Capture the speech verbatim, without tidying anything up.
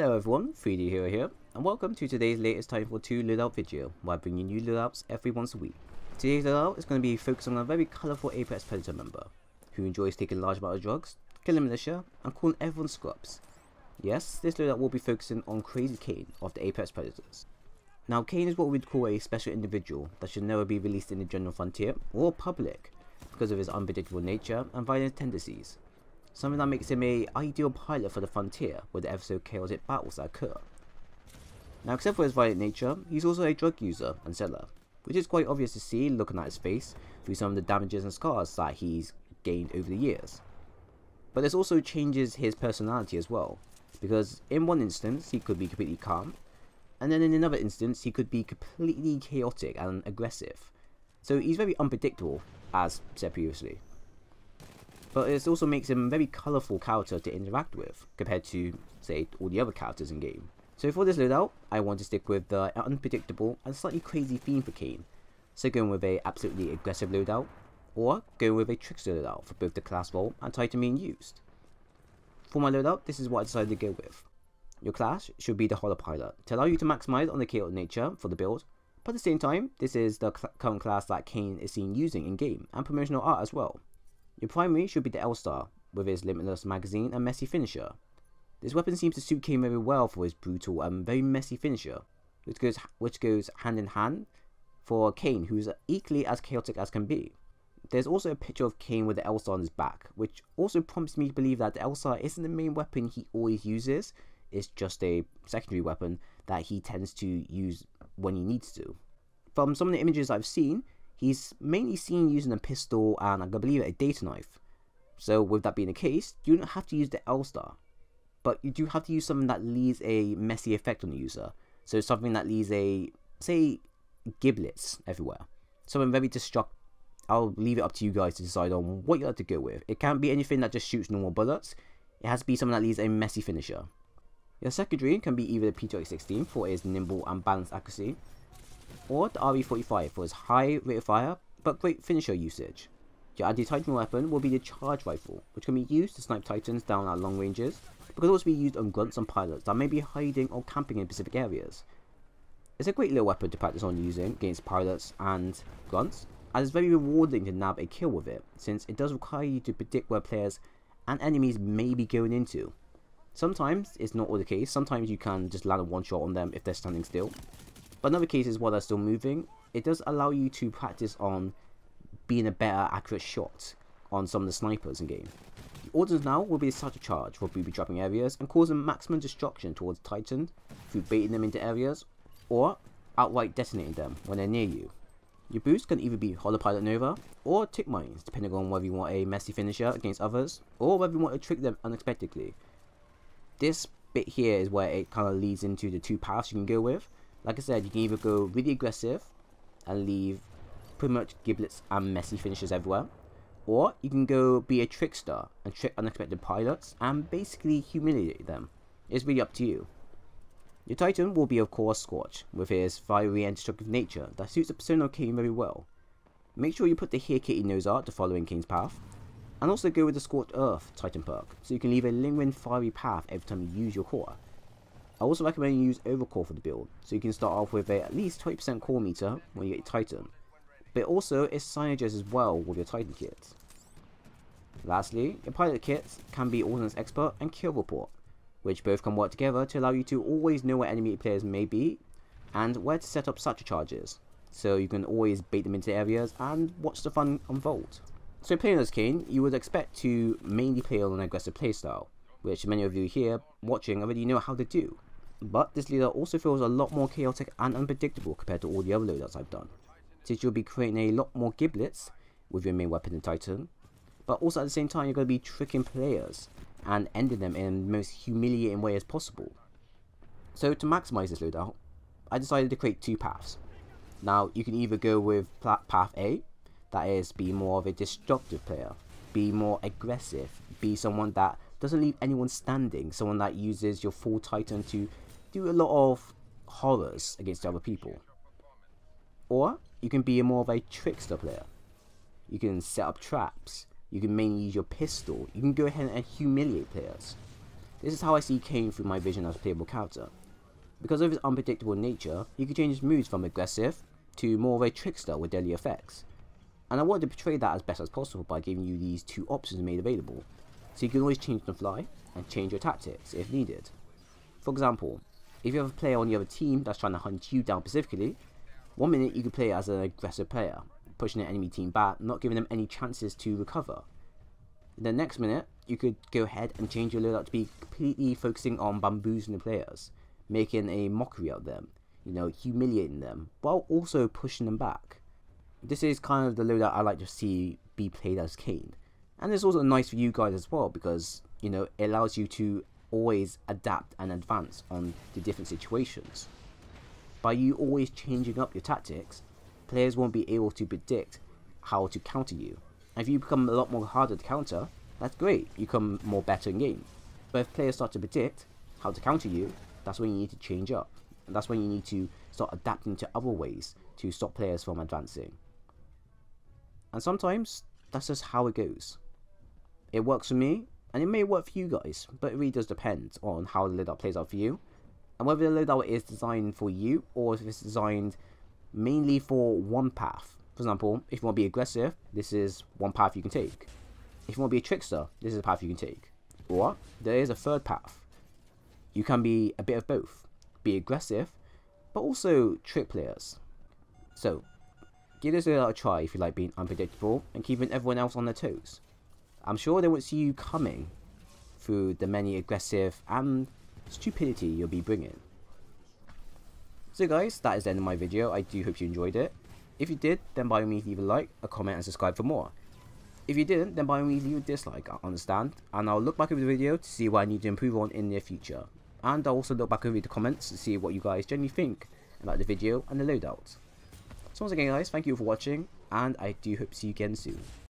Hello everyone, three D Hero here, and welcome to today's latest Titanfall two loadout video, where I bring you new loadouts every once a week. Today's loadout is going to be focused on a very colourful Apex Predator member, who enjoys taking large amounts of drugs, killing militia, and calling everyone scrubs. Yes, this loadout will be focusing on Crazy Kane of the Apex Predators. Now Kane is what we'd call a special individual that should never be released in the general frontier or public, because of his unpredictable nature and violent tendencies. Something that makes him an ideal pilot for the frontier with the ever so chaotic battles that occur. Now except for his violent nature, he's also a drug user and seller, which is quite obvious to see looking at his face through some of the damages and scars that he's gained over the years. But this also changes his personality as well, because in one instance he could be completely calm, and then in another instance he could be completely chaotic and aggressive. So he's very unpredictable, as said previously. But this also makes him a very colourful character to interact with, compared to, say, all the other characters in game. So for this loadout, I want to stick with the unpredictable and slightly crazy theme for Kane, so going with a absolutely aggressive loadout, or going with a trickster loadout for both the class role and title being used. For my loadout, this is what I decided to go with. Your class should be the Holo pilot, to allow you to maximise on the chaotic nature for the build, but at the same time, this is the cl current class that Kane is seen using in game, and promotional art as well. Your primary should be the L-Star, with his limitless magazine and messy finisher. This weapon seems to suit Kane very well for his brutal and very messy finisher, which goes, which goes hand in hand for Kane, who is equally as chaotic as can be. There's also a picture of Kane with the L-Star on his back, which also prompts me to believe that the L-Star isn't the main weapon he always uses, it's just a secondary weapon that he tends to use when he needs to. From some of the images I've seen, he's mainly seen using a pistol and, I believe, a data knife. So with that being the case, you don't have to use the L-Star, but you do have to use something that leaves a messy effect on the user. So something that leaves a, say, giblets everywhere. Something very destructive. I'll leave it up to you guys to decide on what you like to go with. It can't be anything that just shoots normal bullets. It has to be something that leaves a messy finisher. Your secondary can be either the P twenty sixteen for its nimble and balanced accuracy, or the R E forty-five for its high rate of fire but great finisher usage. Your anti-titan weapon will be the Charge Rifle, which can be used to snipe titans down at long ranges, but could also be used on grunts and pilots that may be hiding or camping in specific areas. It's a great little weapon to practice on using against pilots and grunts, and it's very rewarding to nab a kill with it, since it does require you to predict where players and enemies may be going into. Sometimes it's not all the case, sometimes you can just land a one shot on them if they're standing still. But in other cases, while they're still moving, it does allow you to practice on being a better accurate shot on some of the snipers in game. The orders now will be the satchel charge for booby trapping areas and causing maximum destruction towards Titan through baiting them into areas or outright detonating them when they're near you. Your boost can either be Holo Pilot Nova or tick mines, depending on whether you want a messy finisher against others or whether you want to trick them unexpectedly. This bit here is where it kind of leads into the two paths you can go with. Like I said, you can either go really aggressive and leave pretty much giblets and messy finishes everywhere, or you can go be a trickster and trick unexpected pilots and basically humiliate them. It's really up to you. Your Titan will be, of course, Scorch, with his fiery and destructive nature that suits the persona of Kane very well. Make sure you put the Here Kitty nose art to follow in Kane's path, and also go with the Scorch Earth Titan perk, so you can leave a lingering fiery path every time you use your core. I also recommend you use overcore for the build, so you can start off with a at least twenty percent core meter when you get your Titan, but also it synergizes as well with your Titan kits. Lastly, your pilot kits can be Ordnance Expert and Kill Report, which both can work together to allow you to always know where enemy players may be and where to set up satchel charges, so you can always bait them into areas and watch the fun unfold. So playing as Kane, you would expect to mainly play on an aggressive playstyle, which many of you here watching already know how to do. But this loadout also feels a lot more chaotic and unpredictable compared to all the other loadouts I've done, since you'll be creating a lot more giblets with your main weapon in Titan, but also at the same time you're going to be tricking players and ending them in the most humiliating way as possible. So to maximise this loadout, I decided to create two paths. Now you can either go with path A, that is be more of a destructive player, be more aggressive, be someone that doesn't leave anyone standing, someone that uses your full Titan to do a lot of horrors against other people. Or you can be more of a trickster player. You can set up traps, you can mainly use your pistol, you can go ahead and humiliate players. This is how I see Kane through my vision as a playable character. Because of his unpredictable nature, he could change his moods from aggressive to more of a trickster with deadly effects. And I wanted to portray that as best as possible by giving you these two options made available, so you can always change on the fly and change your tactics if needed. For example, if you have a player on the other team that's trying to hunt you down specifically, one minute you could play as an aggressive player, pushing the enemy team back, not giving them any chances to recover. The next minute, you could go ahead and change your loadout to be completely focusing on bamboozling the players, making a mockery of them, you know, humiliating them, while also pushing them back. This is kind of the loadout I like to see be played as Kane. And it's also nice for you guys as well, because, you know, it allows you to always adapt and advance on the different situations. By you always changing up your tactics, players won't be able to predict how to counter you. And if you become a lot more harder to counter, that's great, you become more better in game. But if players start to predict how to counter you, that's when you need to change up. And that's when you need to start adapting to other ways to stop players from advancing. And sometimes, that's just how it goes. It works for me, and it may work for you guys, but it really does depend on how the loadout plays out for you, and whether the loadout is designed for you, or if it's designed mainly for one path. For example, if you want to be aggressive, this is one path you can take. If you want to be a trickster, this is a path you can take. Or, there is a third path. You can be a bit of both. Be aggressive, but also trick players. So, give this a try if you like being unpredictable and keeping everyone else on their toes. I'm sure they won't see you coming through the many aggressive and stupidity you'll be bringing. So guys, that is the end of my video. I do hope you enjoyed it. If you did, then by all means leave a like, a comment and subscribe for more. If you didn't, then by all means leave a dislike, I understand, and I'll look back over the video to see what I need to improve on in the near future. And I'll also look back over the comments to see what you guys generally think about the video and the loadout. So once again guys, thank you for watching, and I do hope to see you again soon.